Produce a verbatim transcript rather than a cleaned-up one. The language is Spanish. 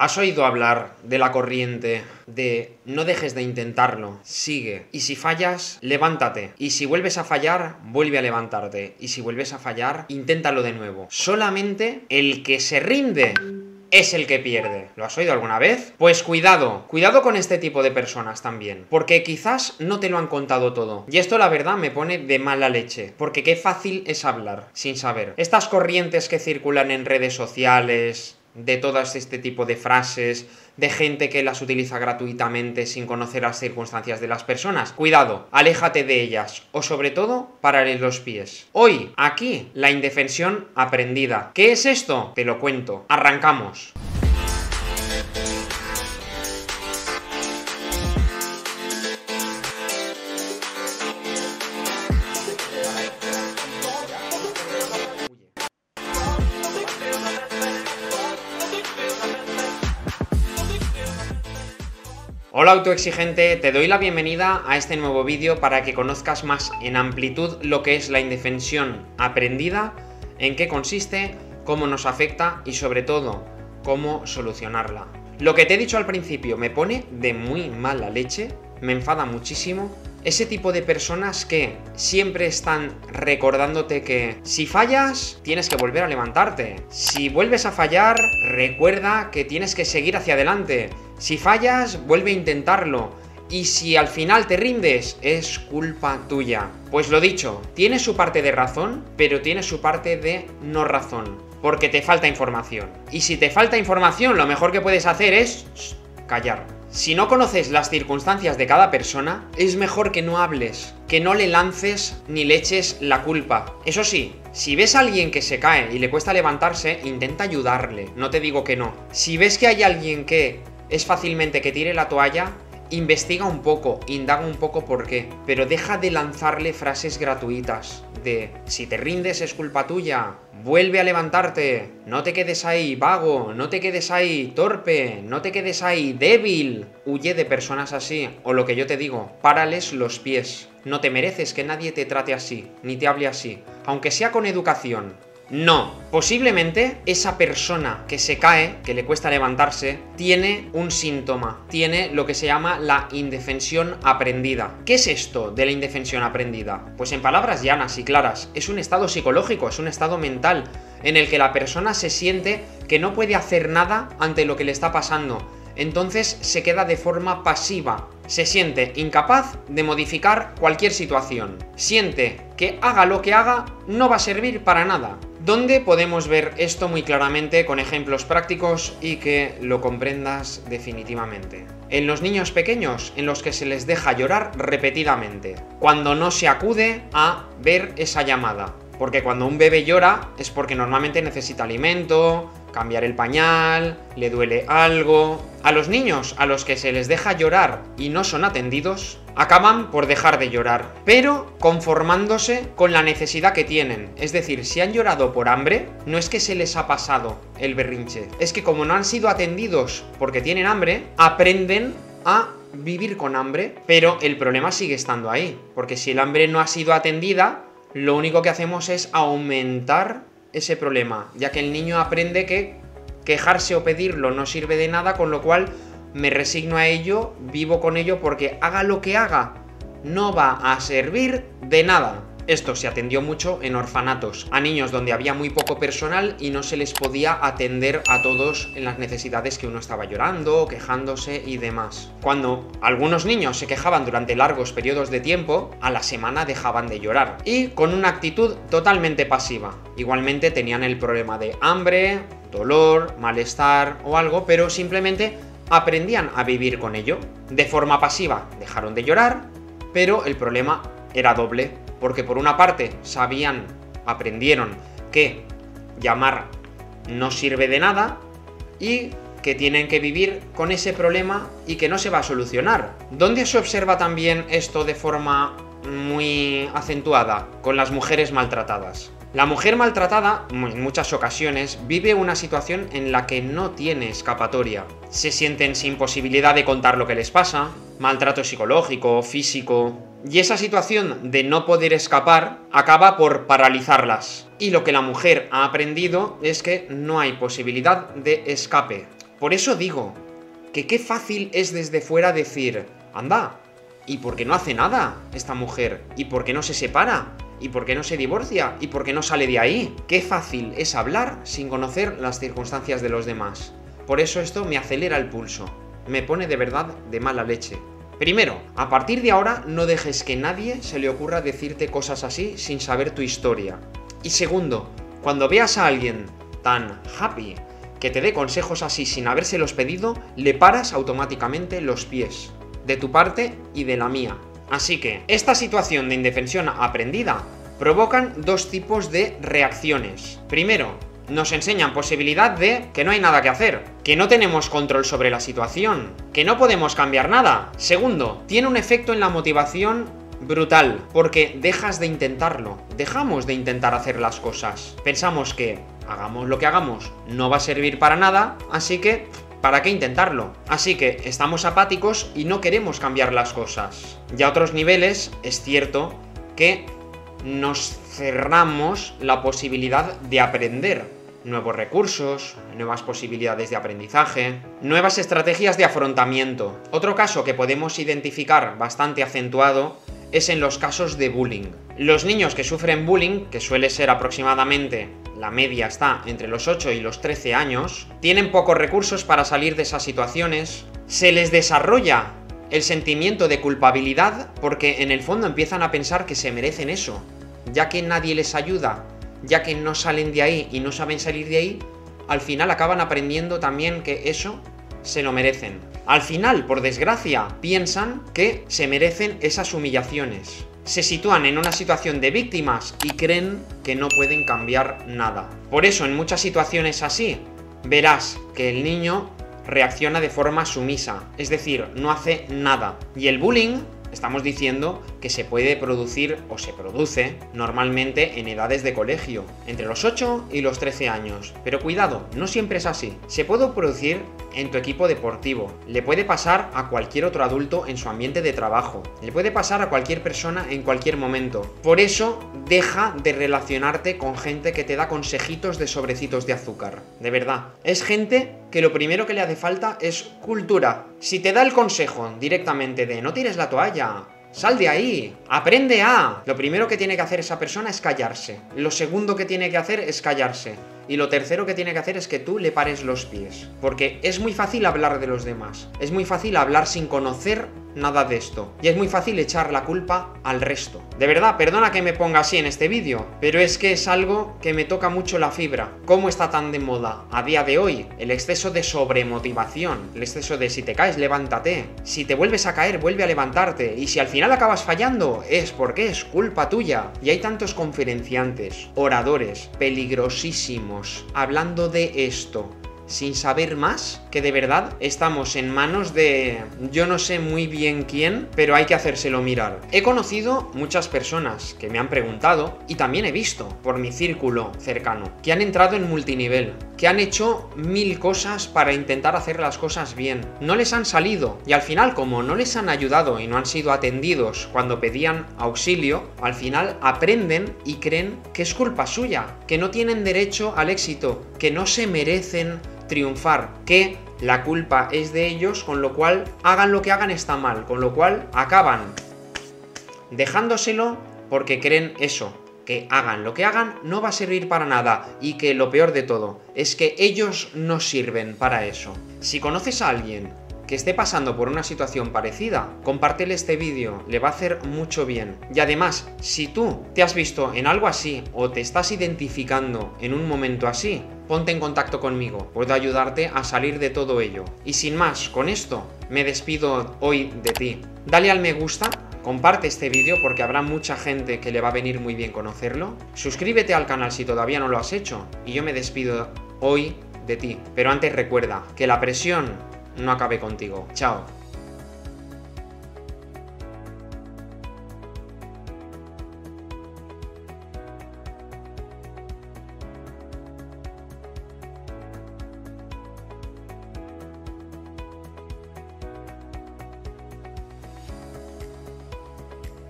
¿Has oído hablar de la corriente de no dejes de intentarlo, sigue? Y si fallas, levántate. Y si vuelves a fallar, vuelve a levantarte. Y si vuelves a fallar, inténtalo de nuevo. Solamente el que se rinde es el que pierde. ¿Lo has oído alguna vez? Pues cuidado, cuidado con este tipo de personas también, porque quizás no te lo han contado todo. Y esto la verdad me pone de mala leche, porque qué fácil es hablar sin saber. Estas corrientes que circulan en redes sociales, de todo este tipo de frases, de gente que las utiliza gratuitamente sin conocer las circunstancias de las personas. Cuidado, aléjate de ellas, o sobre todo, párale los pies. Hoy, aquí, la indefensión aprendida. ¿Qué es esto? Te lo cuento. Arrancamos. Hola autoexigente, te doy la bienvenida a este nuevo vídeo para que conozcas más en amplitud lo que es la indefensión aprendida, en qué consiste, cómo nos afecta y sobre todo, cómo solucionarla. Lo que te he dicho al principio me pone de muy mala leche, me enfada muchísimo. Ese tipo de personas que siempre están recordándote que si fallas, tienes que volver a levantarte. Si vuelves a fallar, recuerda que tienes que seguir hacia adelante. Si fallas, vuelve a intentarlo. Y si al final te rindes, es culpa tuya. Pues lo dicho, tiene su parte de razón, pero tiene su parte de no razón. Porque te falta información. Y si te falta información, lo mejor que puedes hacer es callar. Si no conoces las circunstancias de cada persona, es mejor que no hables, que no le lances ni le eches la culpa. Eso sí, si ves a alguien que se cae y le cuesta levantarse, intenta ayudarle, no te digo que no. Si ves que hay alguien que es fácilmente que tire la toalla, investiga un poco, indaga un poco por qué, pero deja de lanzarle frases gratuitas de si te rindes es culpa tuya, vuelve a levantarte, no te quedes ahí vago, no te quedes ahí torpe, no te quedes ahí débil. Huye de personas así, o lo que yo te digo, párales los pies. No te mereces que nadie te trate así, ni te hable así, aunque sea con educación. No, posiblemente esa persona que se cae, que le cuesta levantarse, tiene un síntoma, tiene lo que se llama la indefensión aprendida. ¿Qué es esto de la indefensión aprendida? Pues en palabras llanas y claras, es un estado psicológico, es un estado mental en el que la persona se siente que no puede hacer nada ante lo que le está pasando. Entonces se queda de forma pasiva, se siente incapaz de modificar cualquier situación, siente que haga lo que haga no va a servir para nada. Donde podemos ver esto muy claramente con ejemplos prácticos y que lo comprendas definitivamente. En los niños pequeños, en los que se les deja llorar repetidamente, cuando no se acude a ver esa llamada. Porque cuando un bebé llora es porque normalmente necesita alimento, cambiar el pañal, le duele algo. A los niños a los que se les deja llorar y no son atendidos, acaban por dejar de llorar, pero conformándose con la necesidad que tienen. Es decir, si han llorado por hambre, no es que se les ha pasado el berrinche. Es que como no han sido atendidos porque tienen hambre, aprenden a vivir con hambre, pero el problema sigue estando ahí. Porque si el hambre no ha sido atendida, lo único que hacemos es aumentar ese problema, ya que el niño aprende que quejarse o pedirlo no sirve de nada, con lo cual me resigno a ello, vivo con ello, porque haga lo que haga, no va a servir de nada. Esto se atendió mucho en orfanatos, a niños donde había muy poco personal y no se les podía atender a todos en las necesidades que uno estaba llorando, quejándose y demás. Cuando algunos niños se quejaban durante largos periodos de tiempo, a la semana dejaban de llorar y con una actitud totalmente pasiva. Igualmente tenían el problema de hambre, dolor, malestar o algo, pero simplemente aprendían a vivir con ello. De forma pasiva dejaron de llorar, pero el problema era doble. Porque por una parte sabían, aprendieron que llamar no sirve de nada y que tienen que vivir con ese problema y que no se va a solucionar. ¿Dónde se observa también esto de forma muy acentuada? Con las mujeres maltratadas. La mujer maltratada, en muchas ocasiones, vive una situación en la que no tiene escapatoria. Se sienten sin posibilidad de contar lo que les pasa, maltrato psicológico, físico. Y esa situación de no poder escapar acaba por paralizarlas. Y lo que la mujer ha aprendido es que no hay posibilidad de escape. Por eso digo que qué fácil es desde fuera decir, anda, ¿y por qué no hace nada esta mujer? ¿Y por qué no se separa? ¿Y por qué no se divorcia? ¿Y por qué no sale de ahí? Qué fácil es hablar sin conocer las circunstancias de los demás. Por eso esto me acelera el pulso, me pone de verdad de mala leche. Primero, a partir de ahora no dejes que nadie se le ocurra decirte cosas así sin saber tu historia. Y segundo, cuando veas a alguien tan happy que te dé consejos así sin habérselos pedido, le paras automáticamente los pies, de tu parte y de la mía. Así que, esta situación de indefensión aprendida provocan dos tipos de reacciones. Primero, nos enseñan posibilidad de que no hay nada que hacer, que no tenemos control sobre la situación, que no podemos cambiar nada. Segundo, tiene un efecto en la motivación brutal, porque dejas de intentarlo, dejamos de intentar hacer las cosas. Pensamos que, hagamos lo que hagamos, no va a servir para nada, así que, ¿para qué intentarlo? Así que estamos apáticos y no queremos cambiar las cosas. Y a otros niveles, es cierto que nos cerramos la posibilidad de aprender nuevos recursos, nuevas posibilidades de aprendizaje, nuevas estrategias de afrontamiento. Otro caso que podemos identificar bastante acentuado es en los casos de bullying. Los niños que sufren bullying, que suele ser aproximadamente, la media está entre los ocho y los trece años, tienen pocos recursos para salir de esas situaciones, se les desarrolla el sentimiento de culpabilidad porque en el fondo empiezan a pensar que se merecen eso, ya que nadie les ayuda, ya que no salen de ahí y no saben salir de ahí, al final acaban aprendiendo también que eso se lo merecen. Al final, por desgracia, piensan que se merecen esas humillaciones. Se sitúan en una situación de víctimas y creen que no pueden cambiar nada. Por eso, en muchas situaciones así, verás que el niño reacciona de forma sumisa, es decir, no hace nada. Y el bullying, estamos diciendo que se puede producir o se produce normalmente en edades de colegio, entre los ocho y los trece años. Pero cuidado, no siempre es así. Se puede producir en tu equipo deportivo, le puede pasar a cualquier otro adulto en su ambiente de trabajo, le puede pasar a cualquier persona en cualquier momento. Por eso, deja de relacionarte con gente que te da consejitos de sobrecitos de azúcar. De verdad, es gente que lo primero que le hace falta es cultura. Si te da el consejo directamente de no tires la toalla, sal de ahí, aprende a... Lo primero que tiene que hacer esa persona es callarse. Lo segundo que tiene que hacer es callarse. Y lo tercero que tiene que hacer es que tú le pares los pies. Porque es muy fácil hablar de los demás. Es muy fácil hablar sin conocer nada de esto. Y es muy fácil echar la culpa al resto. De verdad, perdona que me ponga así en este vídeo, pero es que es algo que me toca mucho la fibra. ¿Cómo está tan de moda a día de hoy el exceso de sobremotivación? El exceso de si te caes, levántate. Si te vuelves a caer, vuelve a levantarte. Y si al final acabas fallando, es porque es culpa tuya. Y hay tantos conferenciantes, oradores, peligrosísimos, hablando de esto sin saber más, que de verdad estamos en manos de yo no sé muy bien quién, pero hay que hacérselo mirar. He conocido muchas personas que me han preguntado y también he visto por mi círculo cercano que han entrado en multinivel, que han hecho mil cosas para intentar hacer las cosas bien. No les han salido y al final, como no les han ayudado y no han sido atendidos cuando pedían auxilio, al final aprenden y creen que es culpa suya, que no tienen derecho al éxito, que no se merecen triunfar, que la culpa es de ellos, con lo cual hagan lo que hagan está mal, con lo cual acaban dejándoselo porque creen eso, que hagan lo que hagan no va a servir para nada y que lo peor de todo es que ellos no sirven para eso. Si conoces a alguien que esté pasando por una situación parecida, compártele este vídeo, le va a hacer mucho bien. Y además, si tú te has visto en algo así o te estás identificando en un momento así, ponte en contacto conmigo, puedo ayudarte a salir de todo ello. Y sin más, con esto me despido hoy de ti. Dale al me gusta, comparte este vídeo porque habrá mucha gente que le va a venir muy bien conocerlo. Suscríbete al canal si todavía no lo has hecho y yo me despido hoy de ti. Pero antes recuerda que la presión no acabe contigo. Chao.